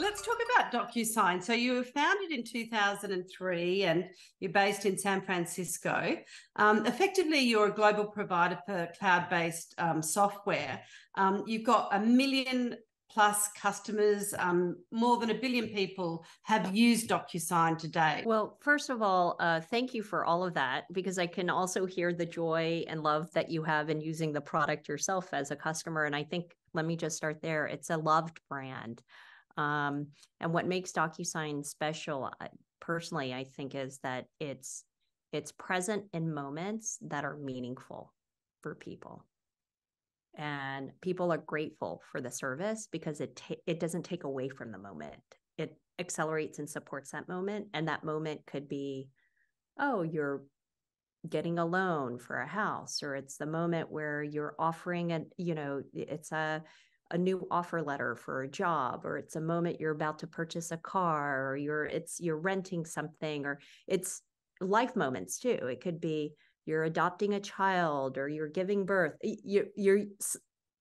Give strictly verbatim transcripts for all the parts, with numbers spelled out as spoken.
let's talk about DocuSign. So you were founded in two thousand three and you're based in San Francisco. Um, effectively, you're a global provider for cloud-based um, software. Um, you've got a million plus customers, um, more than a billion people have used DocuSign today. Well, first of all, uh, thank you for all of that, because I can also hear the joy and love that you have in using the product yourself as a customer. And I think, let me just start there. It's a loved brand. Um, and what makes DocuSign special, personally, I think, is that it's it's present in moments that are meaningful for people. And people are grateful for the service because it it doesn't take away from the moment. It accelerates and supports that moment. And that moment could be, oh, you're getting a loan for a house, or it's the moment where you're offering a, you know, it's a, a new offer letter for a job, or it's a moment you're about to purchase a car, or you're, it's, you're renting something, or it's life moments too. It could be, you're adopting a child, or you're giving birth. You're, you're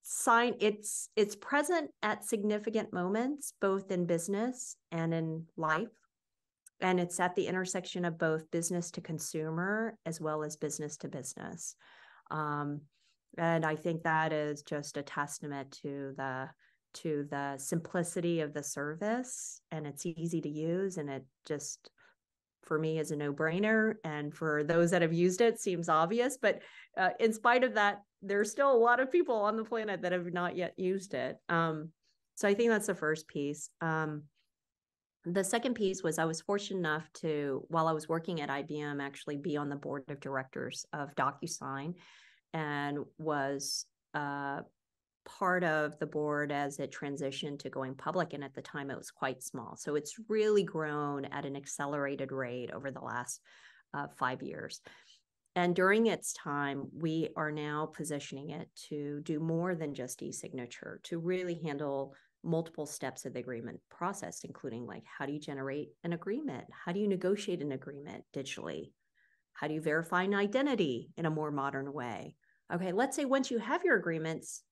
sign. It's it's present at significant moments, both in business and in life, and it's at the intersection of both business to consumer as well as business to business. Um, and I think that is just a testament to the to the simplicity of the service, and it's easy to use, and it just, for me, is a no-brainer, and for those that have used it, seems obvious. But uh, in spite of that, there's still a lot of people on the planet that have not yet used it. Um, so I think that's the first piece. Um, the second piece was I was fortunate enough to, while I was working at I B M, actually be on the board of directors of DocuSign, and was uh, part of the board as it transitioned to going public. And at the time, it was quite small. So it's really grown at an accelerated rate over the last uh, five years. And during its time, we are now positioning it to do more than just e-signature, to really handle multiple steps of the agreement process, including like, how do you generate an agreement? How do you negotiate an agreement digitally? How do you verify an identity in a more modern way? Okay, let's say once you have your agreements,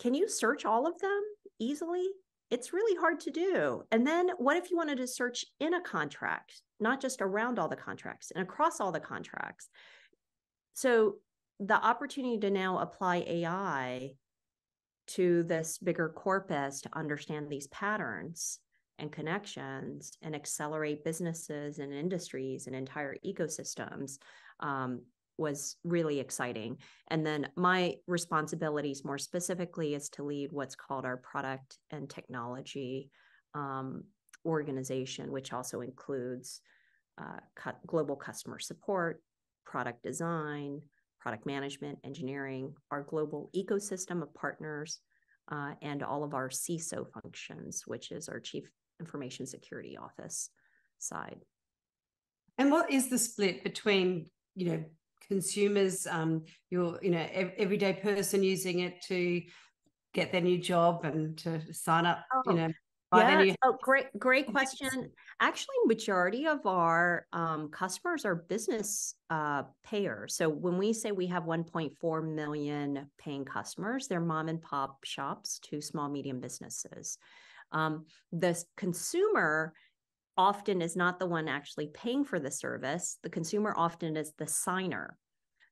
can you search all of them easily? It's really hard to do. And then what if you wanted to search in a contract, not just around all the contracts and across all the contracts? So the opportunity to now apply A I to this bigger corpus to understand these patterns and connections and accelerate businesses and industries and entire ecosystems, um, was really exciting. And then my responsibilities more specifically is to lead what's called our product and technology um, organization, which also includes uh, co- global customer support, product design, product management, engineering, our global ecosystem of partners, uh, and all of our C I S O functions, which is our Chief Information Security Office side. And what is the split between, you know, consumers, um, your you know ev- everyday person using it to get their new job and to sign up? Oh, you know, buy yeah. their new- oh, great, great question. Actually, majority of our um, customers are business uh, payers. So when we say we have one point four million paying customers, they're mom and pop shops to small medium businesses. Um, the consumer often is not the one actually paying for the service. The consumer often is the signer.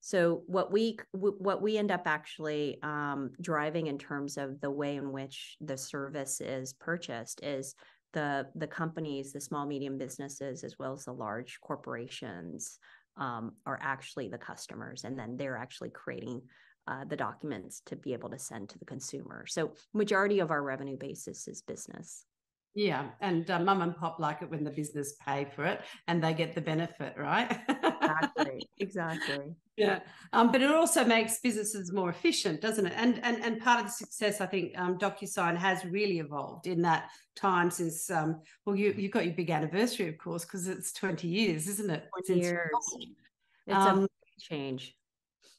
So what we what we end up actually um, driving in terms of the way in which the service is purchased is the the companies, the small medium businesses, as well as the large corporations um, are actually the customers, and then they're actually creating uh, the documents to be able to send to the consumer. So majority of our revenue basis is business. Yeah, and uh, mum and pop like it when the business pay for it and they get the benefit, right? Exactly, exactly. Yeah, um, but it also makes businesses more efficient, doesn't it? And and and part of the success, I think, um, DocuSign has really evolved in that time since, um, well, you, you've got your big anniversary, of course, because it's twenty years, isn't it? twenty years. It's um, a big change.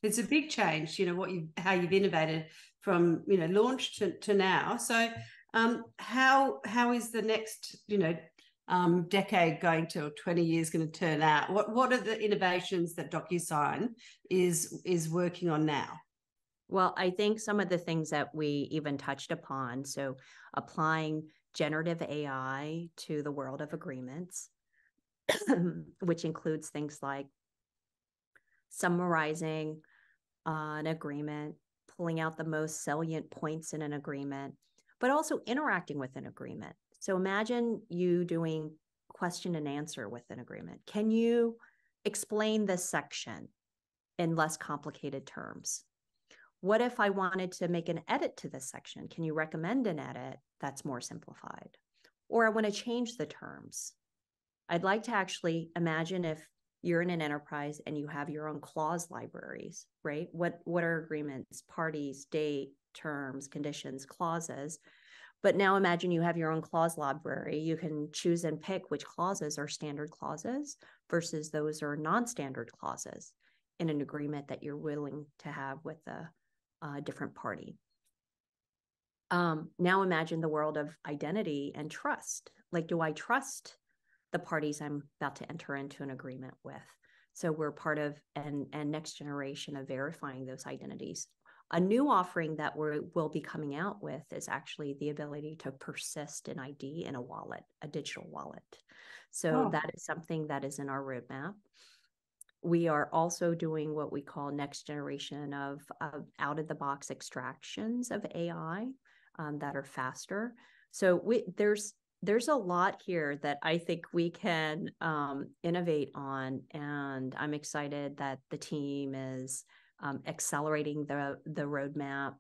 It's a big change, you know, what you how you've innovated from, you know, launch to, to now. So, Um, how how is the next, you know, um, decade going to, or twenty years going to turn out? What what are the innovations that DocuSign is is working on now? Well, I think some of the things that we even touched upon, so applying generative A I to the world of agreements, which includes things like summarizing uh, an agreement, pulling out the most salient points in an agreement, but also interacting with an agreement. So imagine you doing question and answer with an agreement. Can you explain this section in less complicated terms? What if I wanted to make an edit to this section? Can you recommend an edit that's more simplified? Or I want to change the terms. I'd like to actually imagine if you're in an enterprise and you have your own clause libraries, right? What, what are agreements, parties, date, terms, conditions, clauses? But now imagine you have your own clause library. You can choose and pick which clauses are standard clauses versus those are non-standard clauses in an agreement that you're willing to have with a, a different party. Um, now imagine the world of identity and trust. Like, do I trust the parties I'm about to enter into an agreement with? So we're part of an, an next generation of verifying those identities. A new offering that we will be coming out with is actually the ability to persist an I D in a wallet, a digital wallet. So oh. that is something that is in our roadmap. We are also doing what we call next generation of, of out-of-the-box extractions of A I um, that are faster. So we, there's there's a lot here that I think we can um, innovate on, and I'm excited that the team is um, accelerating the, the roadmap.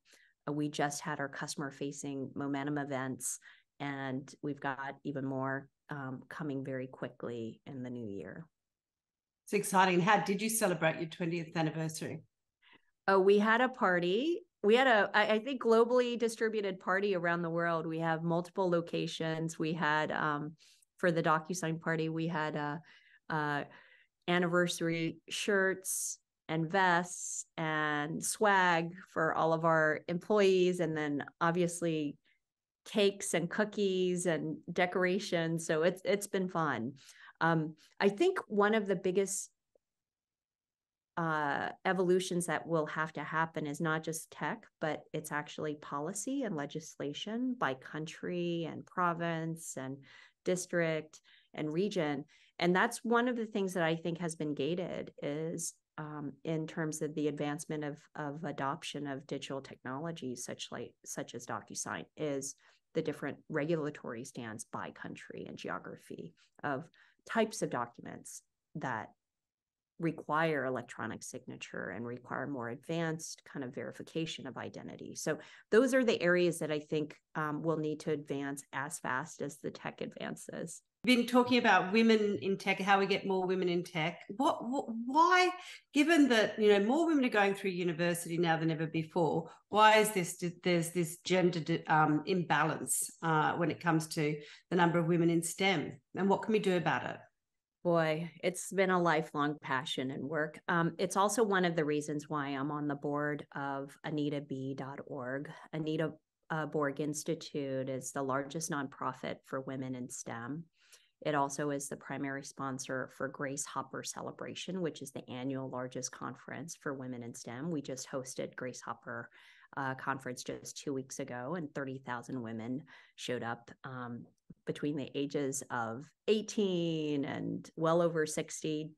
We just had our customer-facing momentum events, and we've got even more um, coming very quickly in the new year. It's exciting. How did you celebrate your twentieth anniversary? Oh, we had a party. We had a, I think, globally distributed party around the world. We have multiple locations. We had, um, for the DocuSign party, we had uh, uh, anniversary shirts and vests and swag for all of our employees. And then obviously cakes and cookies and decorations. So it's it's been fun. Um, I think one of the biggest uh, evolutions that will have to happen is not just tech, but it's actually policy and legislation by country and province and district and region. And that's one of the things that I think has been gated is um, in terms of the advancement of, of adoption of digital technologies, such like such as DocuSign, is the different regulatory stance by country and geography of types of documents that require electronic signature and require more advanced kind of verification of identity. So those are the areas that I think um, will need to advance as fast as the tech advances. You've been talking about women in tech, how we get more women in tech. What, what, why, given that, you know, more women are going through university now than ever before, why is this, there's this gender um, imbalance uh, when it comes to the number of women in STEM, and what can we do about it? Boy, it's been a lifelong passion and work. Um, it's also one of the reasons why I'm on the board of Anita B dot org. Anita uh, Borg Institute is the largest nonprofit for women in STEM. It also is the primary sponsor for Grace Hopper Celebration, which is the annual largest conference for women in STEM. We just hosted Grace Hopper uh, conference just two weeks ago, and thirty thousand women showed up um, between the ages of eighteen and well over sixty,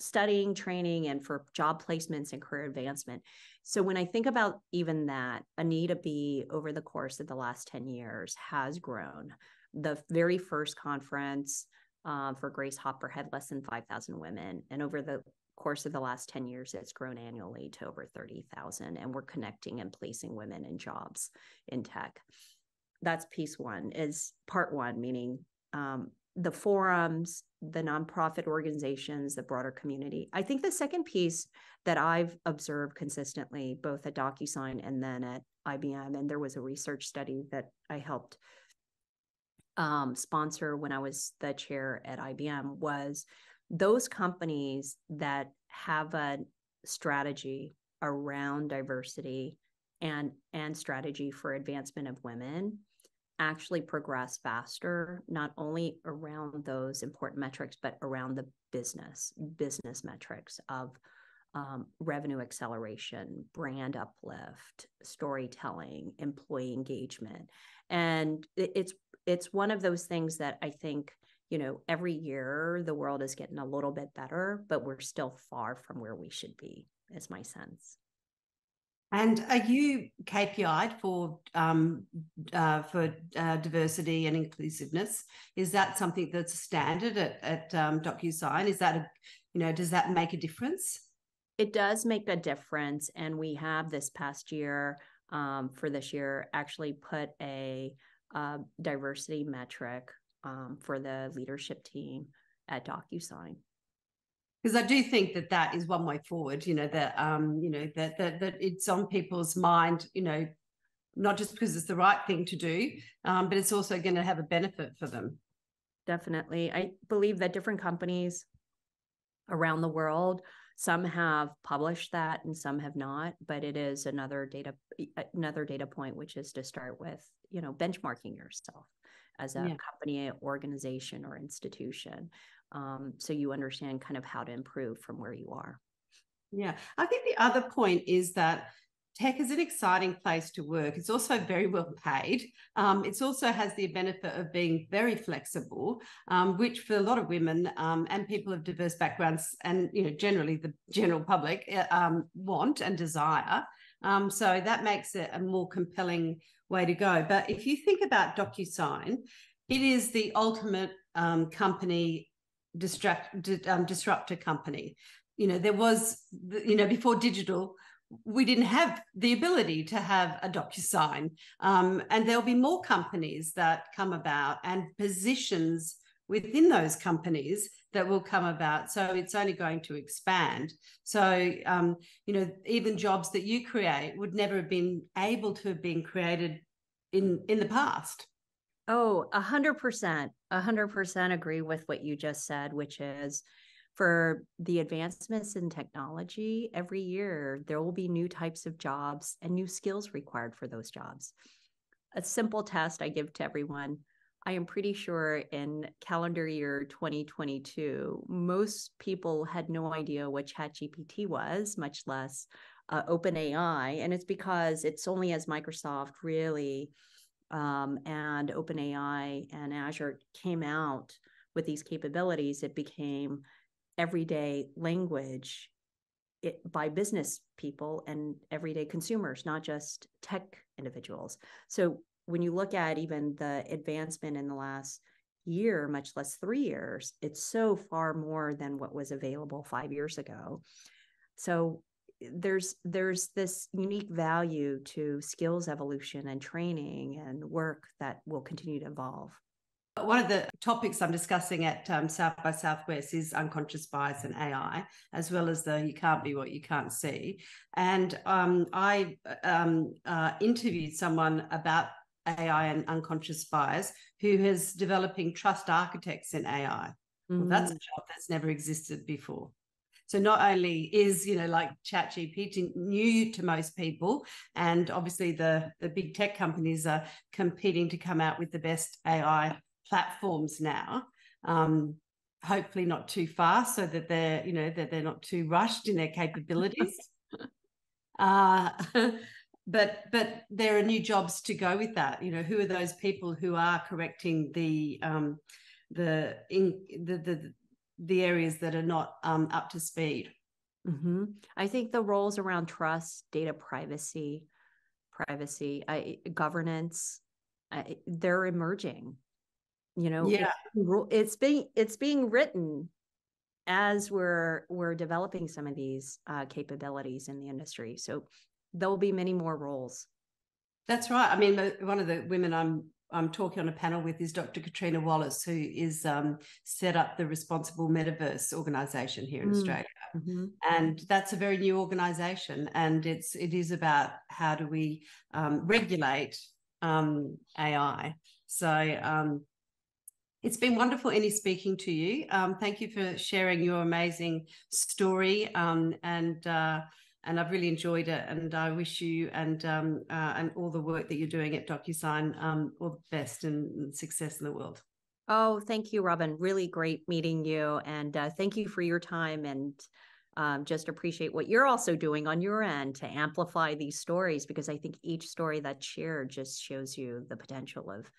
studying, training, and for job placements and career advancement. So when I think about even that, Anita B, over the course of the last ten years, has grown. The very first conference uh, for Grace Hopper had less than five thousand women. And over the course of the last ten years, it's grown annually to over thirty thousand. And we're connecting and placing women in jobs in tech. That's piece one, is part one, meaning um, the forums, the nonprofit organizations, the broader community. I think the second piece that I've observed consistently, both at DocuSign and then at I B M, and there was a research study that I helped um, sponsor when I was the chair at I B M, was those companies that have a strategy around diversity and, and strategy for advancement of women actually progress faster, not only around those important metrics, but around the business, business metrics of um, revenue acceleration, brand uplift, storytelling, employee engagement. And it, it's it's one of those things that I think, you know, every year the world is getting a little bit better, but we're still far from where we should be, is my sense. And are you K P I'd for um, uh, for uh, diversity and inclusiveness? Is that something that's a standard at, at um, DocuSign? Is that a, you know, does that make a difference? It does make a difference, and we have this past year um, for this year actually put a uh, diversity metric um, for the leadership team at DocuSign. Because I do think that that is one way forward, you know, that, um, you know, that, that that it's on people's mind, you know, not just because it's the right thing to do, um, but it's also going to have a benefit for them. Definitely. I believe that different companies around the world, some have published that and some have not, but it is another data, another data point, which is to start with, you know, benchmarking yourself as a yeah. company, organization, or institution. Um, so you understand kind of how to improve from where you are. Yeah. I think the other point is that tech is an exciting place to work. It's also very well paid. Um, it also has the benefit of being very flexible, um, which for a lot of women um, and people of diverse backgrounds and, you know, generally the general public um, want and desire. Um, so that makes it a more compelling way to go. But if you think about DocuSign, it is the ultimate um, company Distract, um, disrupt a company. You know, there was, you know, before digital, we didn't have the ability to have a DocuSign. Um, and there'll be more companies that come about and positions within those companies that will come about. So it's only going to expand. So, um, you know, even jobs that you create would never have been able to have been created in, in the past. Oh, a hundred percent, a hundred percent agree with what you just said, which is for the advancements in technology, every year there will be new types of jobs and new skills required for those jobs. A simple test I give to everyone. I am pretty sure in calendar year twenty twenty-two, most people had no idea what ChatGPT was, much less uh, OpenAI. And it's because it's only as Microsoft really Um, and OpenAI and Azure came out with these capabilities, it became everyday language it, by business people and everyday consumers, not just tech individuals. So when you look at even the advancement in the last year, much less three years, it's so far more than what was available five years ago. So there's there's this unique value to skills evolution and training and work that will continue to evolve. One of the topics I'm discussing at um, South by Southwest is unconscious bias and A I, as well as the you can't be what you can't see. And um, I um, uh, interviewed someone about A I and unconscious bias who is developing trust architects in A I. Mm-hmm. Well, that's a job that's never existed before. So not only is, you know, like ChatGPT new to most people, and obviously the, the big tech companies are competing to come out with the best A I platforms now, um, hopefully not too fast so that they're, you know, that they're not too rushed in their capabilities. uh, but but there are new jobs to go with that. You know, who are those people who are correcting the, um, the, in, the, the, the areas that are not um, up to speed. Mm-hmm. I think the roles around trust, data privacy, privacy, I, governance, I, they're emerging. You know, yeah. it, it's being it's being written as we're we're developing some of these uh, capabilities in the industry. So there will be many more roles. That's right. I mean, one of the women I'm. I'm talking on a panel with is Doctor Katrina Wallace, who is um, set up the Responsible Metaverse organisation here in mm. Australia. Mm-hmm. And that's a very new organisation. And it's, it is about how do we um, regulate um, A I. So um, it's been wonderful, Inhi, speaking to you. Um, thank you for sharing your amazing story. Um, and uh, And I've really enjoyed it, and I wish you and um, uh, and all the work that you're doing at DocuSign um, all the best and success in the world. Oh, thank you, Robin. Really great meeting you, and uh, thank you for your time. And um, just appreciate what you're also doing on your end to amplify these stories, because I think each story that's shared just shows you the potential of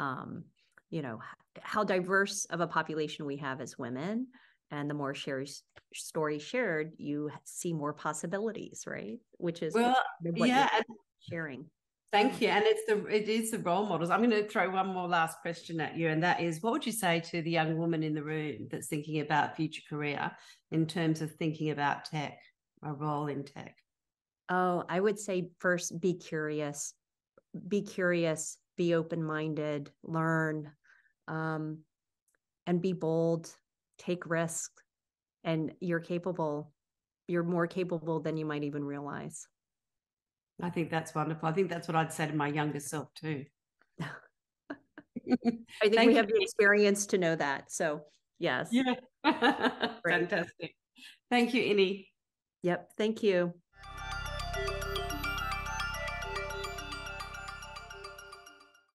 um, you know, how diverse of a population we have as women. And the more shares, stories shared, you see more possibilities, right? Which is well, what yeah, you're and, sharing. Thank you. And it's the it is the role models. I'm going to throw one more last question at you, and that is, what would you say to the young woman in the room that's thinking about future career in terms of thinking about tech, a role in tech? Oh, I would say first, be curious, be curious, be open-minded, learn, um, and be bold. Take risks, and you're capable. You're more capable than you might even realize. I think that's wonderful. I think that's what I'd say to my younger self too. I think Thank we you. have the experience to know that. So yes. Yeah. Fantastic. Thank you, Inhi. Yep. Thank you.